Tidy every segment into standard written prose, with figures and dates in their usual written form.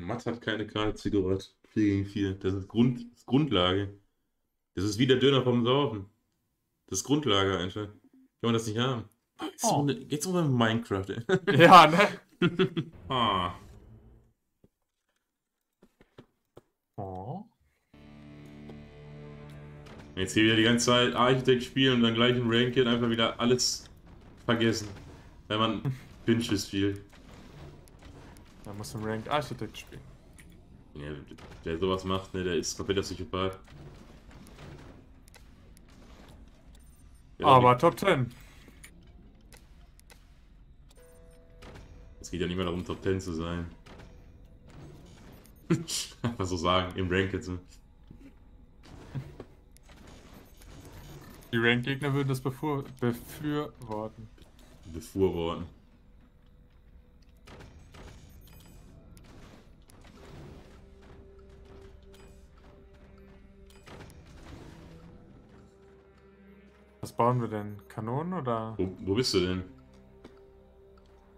Matt hat keine kahle Zigarette. 4 gegen 4. Das ist Grundlage. Das ist wie der Döner vom Saufen. Das ist Grundlage einfach. Kann man das nicht haben? Geht's um Minecraft, ey. Ja, ne? Ah. Oh. Jetzt hier wieder die ganze Zeit Architekt spielen und dann gleich im Rank geht einfach wieder alles vergessen. Wenn man Pinches spielt. Dann muss im Ranked Architekt spielen. Ja, der sowas macht, ne, der ist kompletter Psychopath. Ja, aber Top 10. Es geht ja nicht mehr darum, Top 10 zu sein. Einfach so sagen, im Ranked. Ne? Die Ranked-Gegner würden das befürworten. Befürworten. Was bauen wir denn? Kanonen oder? Wo bist du denn?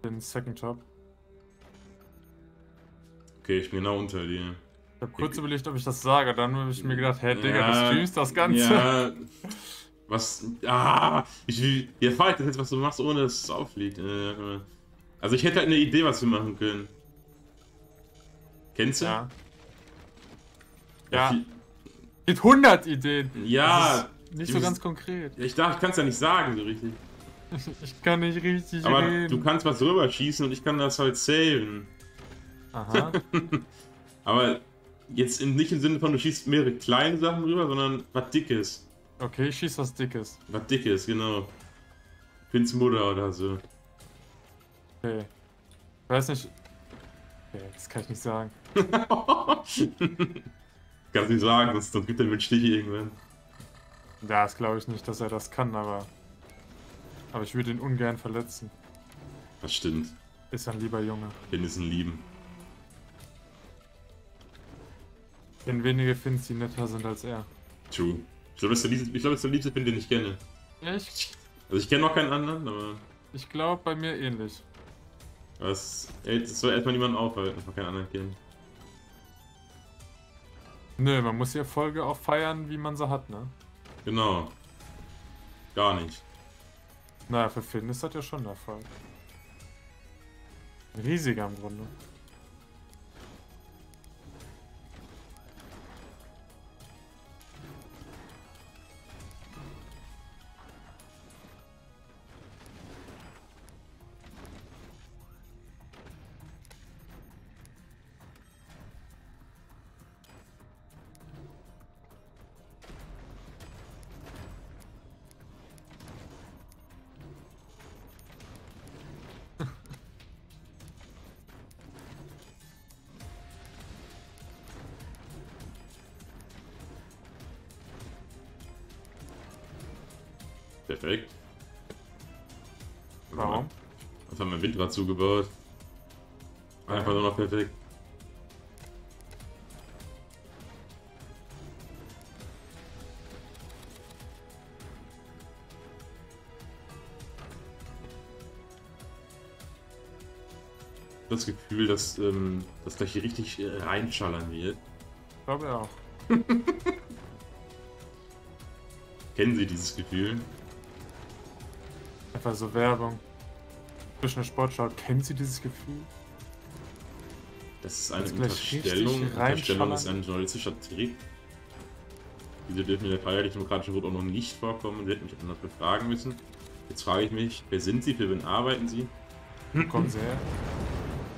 Den Second Job. Okay, ich bin genau unter dir. Ich habe kurz überlegt, ob ich das sage, dann habe ich mir gedacht, hey Digga, ja, du streamst das Ganze. Ja, was? Ah! Ihr fragt jetzt, was du machst, ohne dass es auffliegt. Also ich hätte halt eine Idee, was wir machen können. Kennst du? Ja. Ja. Ja. Mit 100 Ideen. Ja. Nicht so ganz konkret. Ich darf, ich kann es ja nicht sagen so richtig. Ich kann nicht richtig reden. Aber du kannst was drüber schießen und ich kann das halt saven. Aha. Aber jetzt nicht im Sinne von, du schießt mehrere kleine Sachen drüber, sondern was Dickes. Okay, ich schieß was Dickes. Was Dickes, genau. Pins Mutter oder so. Okay. Ich weiß nicht... Okay, das kann ich nicht sagen. Kannst nicht sagen, sonst gibt er mit Stich irgendwann. Ja, das glaube ich nicht, dass er das kann, aber ich würde ihn ungern verletzen. Das stimmt. Ist ein lieber Junge. Den ist ein Lieben. Denn wenige Finns, die netter sind als er. True. Ich glaube, das ist der liebste Finn, den ich kenne. Echt? Also ich kenne noch keinen anderen, aber... Ich glaube, bei mir ähnlich. Aber es soll erstmal niemanden aufhalten, einfach keinen anderen kennen. Nö, man muss die Erfolge auch feiern, wie man sie hat, ne? Genau. Gar nicht. Naja, für Finn ist das ja schon der Fall. Ein riesiger im Grunde. Perfekt. Warum? Das haben wir Windrad zugebaut. Einfach nur noch perfekt. Das Gefühl, dass das gleich hier richtig reinschallern wird. Ich glaube auch. Kennen Sie dieses Gefühl? Einfach so Werbung. Zwischen der Sportschau, kennen Sie dieses Gefühl? Das ist eine Unterstellung. Unterstellung ist ein journalistischer Trick. Diese dürfen in der freiheitlich-demokratischen Wut auch noch nicht vorkommen. Sie hätten mich anders befragen müssen. Jetzt frage ich mich, wer sind Sie, für wen arbeiten Sie? Wo kommen Sie her?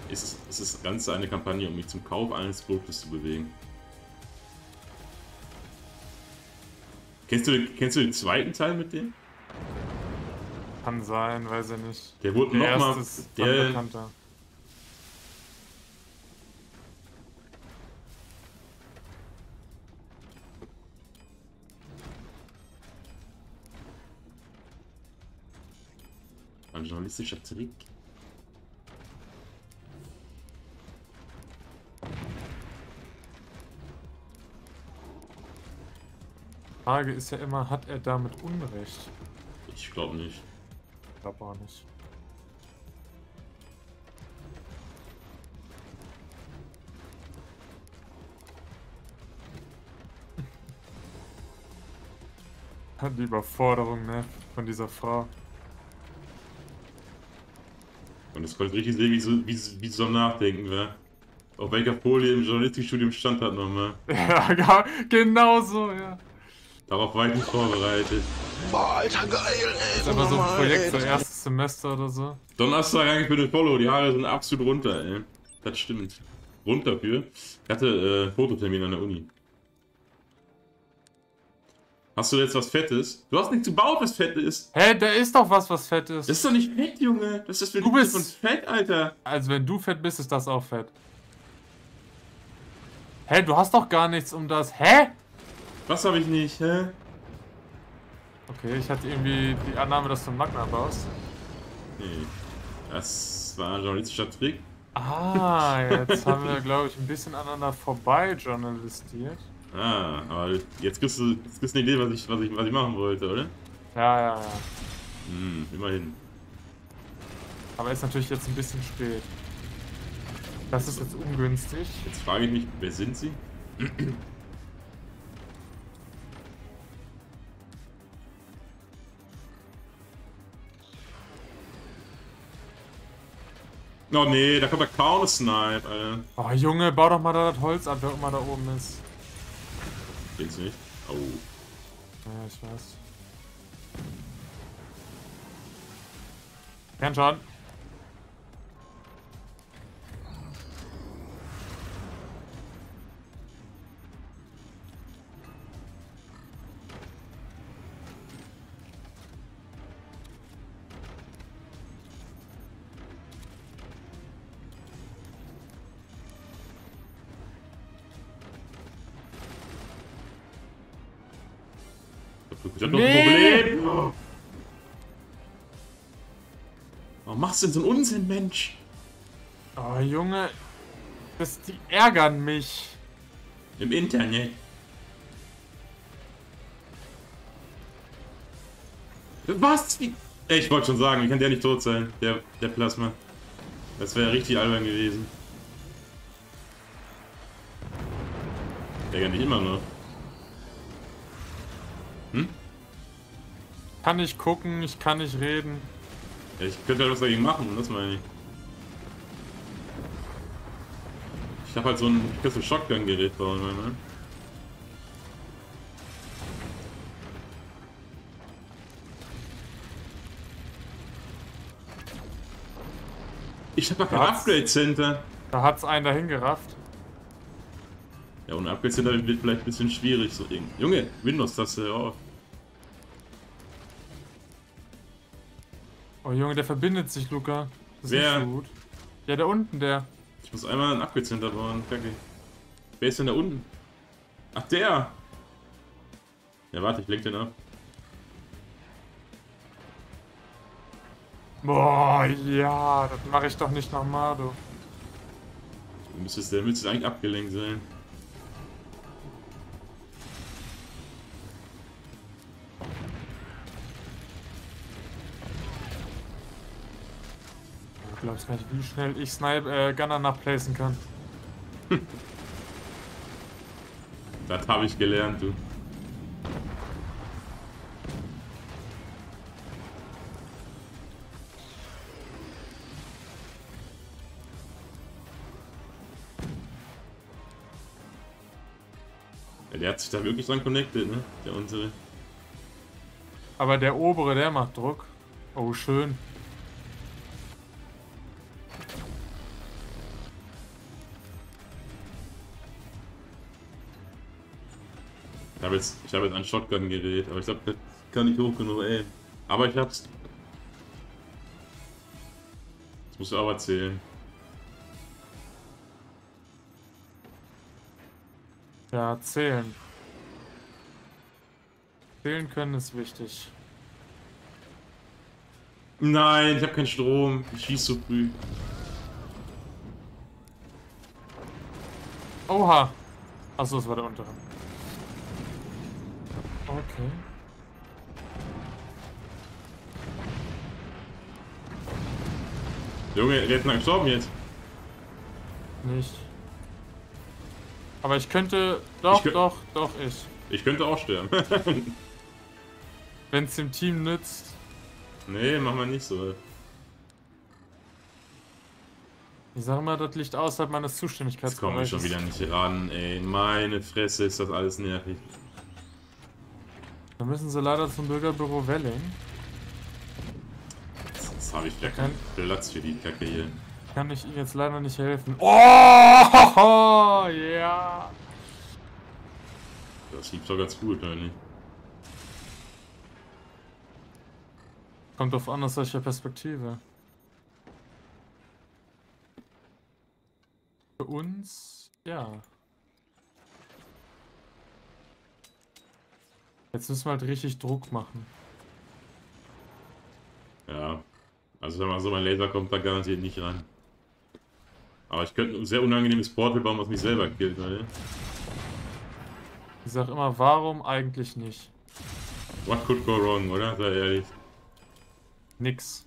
Ist das Ganze eine Kampagne, um mich zum Kauf eines Produktes zu bewegen? Kennst du den zweiten Teil mit dem? Kann sein, weiß ich nicht. Der wurde nochmal. Der bekannter. Ein journalistischer Trick. Die Frage ist ja immer, hat er damit Unrecht? Ich glaube nicht. Ich glaube auch nicht. Die Überforderung, ne? Von dieser Frau. Und das konnte ich richtig sehen, wie sie so am Nachdenken war. Auf welcher Folie im Journalistikstudium stand hat nochmal. Ja, genau so, ja. Darauf war ich nicht vorbereitet. Boah, Alter, geil, ey. Das ist aber so ein Projekt, so erstes Semester oder so. Donnerstag eigentlich mit dem Follow, die Haare sind absolut runter, ey. Das stimmt. Grund dafür. Ich hatte Fototermin an der Uni. Hast du jetzt was Fettes? Du hast nichts gebaut, was fett ist. Hä, hey, da ist doch was fett ist. Das ist doch nicht fett, Junge. Das ist, wenn du bist von fett, Alter. Also wenn du fett bist, ist das auch fett. Hä, hey, du hast doch gar nichts um das. Hä? Was habe ich nicht, hä? Okay, ich hatte irgendwie die Annahme, dass du einen Magna baust. Nee. Das war ein journalistischer Trick. Ah, jetzt haben wir, glaube ich, ein bisschen aneinander vorbei journalistiert. Ah, aber jetzt kriegst du eine Idee, was ich machen wollte, oder? Ja. Hm, immerhin. Aber ist natürlich jetzt ein bisschen spät. Das ist jetzt ungünstig. Jetzt frage ich mich, wer sind sie? Oh nee, da kommt der Counter-Snipe, Alter. Oh Junge, bau doch mal da das Holz ab, wer immer da oben ist. Geht's nicht? Oh. Ja, ich weiß. Kernschaden. Ich hab doch ein Problem! Oh. Warum machst du denn so einen Unsinn, Mensch? Oh, Junge. Die ärgern mich. Im Internet. Was? Wie? Ey, ich wollte schon sagen, wie kann der nicht tot sein? Der Plasma. Das wäre richtig albern gewesen. Der ärgert mich immer noch. Hm? Kann ich gucken, ich kann nicht reden. Ja, ich könnte halt was dagegen machen, das meine ich. Ich hab halt so ein Shotgun-Gerät bauen, ne? Ich hab doch kein Upgrade-Center. Da hat's einen dahin gerafft. Ja, ohne Upgrade-Center wird vielleicht ein bisschen schwierig, so irgendwie. Junge, Windows, das hör auf. Oh Junge, der verbindet sich, Luca. Das ist nicht so gut. Ja, da unten, der. Ich muss einmal ein Upgrade-Center bauen, kacke. Wer ist denn da unten? Ach, der! Ja, warte, ich lenke den ab. Boah, ja, das mache ich doch nicht nochmal, du. Du müsstest eigentlich abgelenkt sein. Ich glaub's gar nicht, wie schnell ich Gunner nachplacen kann. Das habe ich gelernt, du. Ja, der hat sich da wirklich dran connected, ne? Der unsere. Aber der obere, der macht Druck. Oh, schön. Ich hab jetzt ein Shotgun-Gerät, aber ich glaube, das kann nicht hoch genug, ey. Aber ich hab's. Das musst du auch erzählen. Ja, zählen. Zählen können ist wichtig. Nein, ich hab keinen Strom. Ich schieß so früh. Oha! Achso, das war der untere. Okay. Junge, wir hätten einen gestorben jetzt. Nicht. Aber ich könnte... Doch, ich könnte auch sterben. Wenn es dem Team nützt. Nee, machen wir nicht so. Ich sag mal, das liegt außerhalb meines Zuständigkeitsbereichs. Jetzt komme ich schon wieder nicht ran, ey. Meine Fresse, ist das alles nervig. Da müssen sie leider zum Bürgerbüro Welling. Jetzt habe ich gar keinen Platz für die Kacke hier. Kann ich Ihnen jetzt leider nicht helfen. Oh, ja. Yeah. Das lief doch ganz gut, oder nicht? Kommt drauf an, aus welcher Perspektive. Für uns, ja. Jetzt müssen wir halt richtig Druck machen. Ja. Also sagen wir mal so, mein Laser kommt da garantiert nicht ran. Aber ich könnte ein sehr unangenehmes Portal bauen, was mich selber killt, Alter. Ich sag immer, warum eigentlich nicht? What could go wrong, oder? Sei ehrlich. Nix.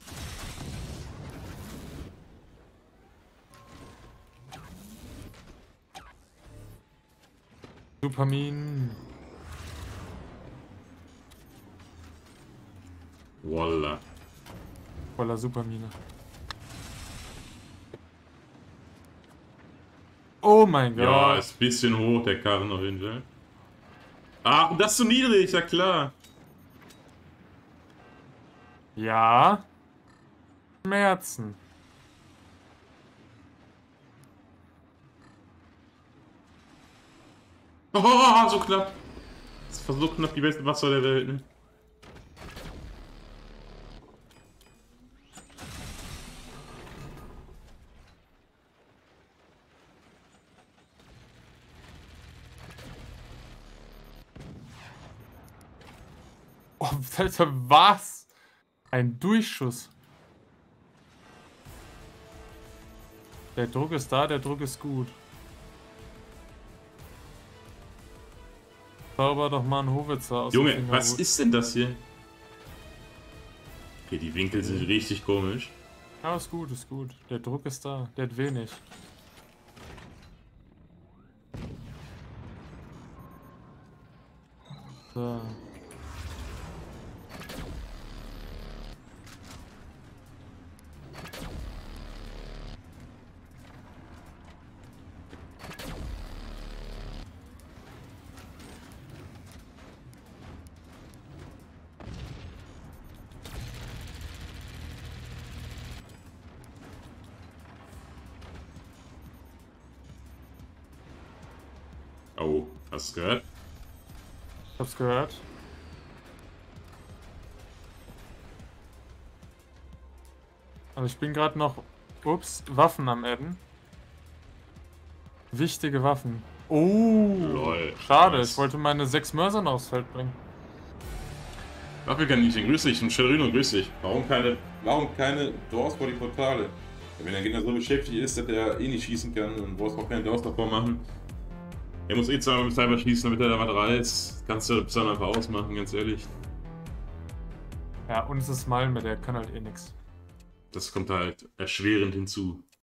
Dopamin. Voila. Voila Supermine. Oh mein Gott. Ja, ist ein bisschen hoch, der Karren auf jeden Fall. Ah, das ist zu niedrig, ja klar. Ja. Schmerzen. Oh, so knapp. Das war so knapp die beste Wasser der Welt, ne? Oh, Alter, was? Ein Durchschuss. Der Druck ist da, der Druck ist gut. Zauber doch mal einen Howitzer aus. Junge, was ist denn das hier? Okay, die Winkel sind richtig komisch. Ja, ist gut, ist gut. Der Druck ist da, der hat wenig. So. Oh, hast du es gehört? Ich hab's gehört. Also ich bin gerade noch... Ups, Waffen am Adden. Wichtige Waffen. Oh, lol. Schade, ich wollte meine 6 Mörser noch aufs Feld bringen. Waffelkaninchen, grüß dich, und Scherino, grüß dich. Warum keine Doors vor die Portale? Wenn der Gegner so beschäftigt ist, dass er eh nicht schießen kann, dann brauchst du auch keine Doors davor machen. Er muss eh zweimal mit Cyber schießen, damit er da was reißt. Kannst du das dann einfach ausmachen, ganz ehrlich. Ja, und es ist Malm, der kann halt eh nix. Das kommt halt erschwerend hinzu.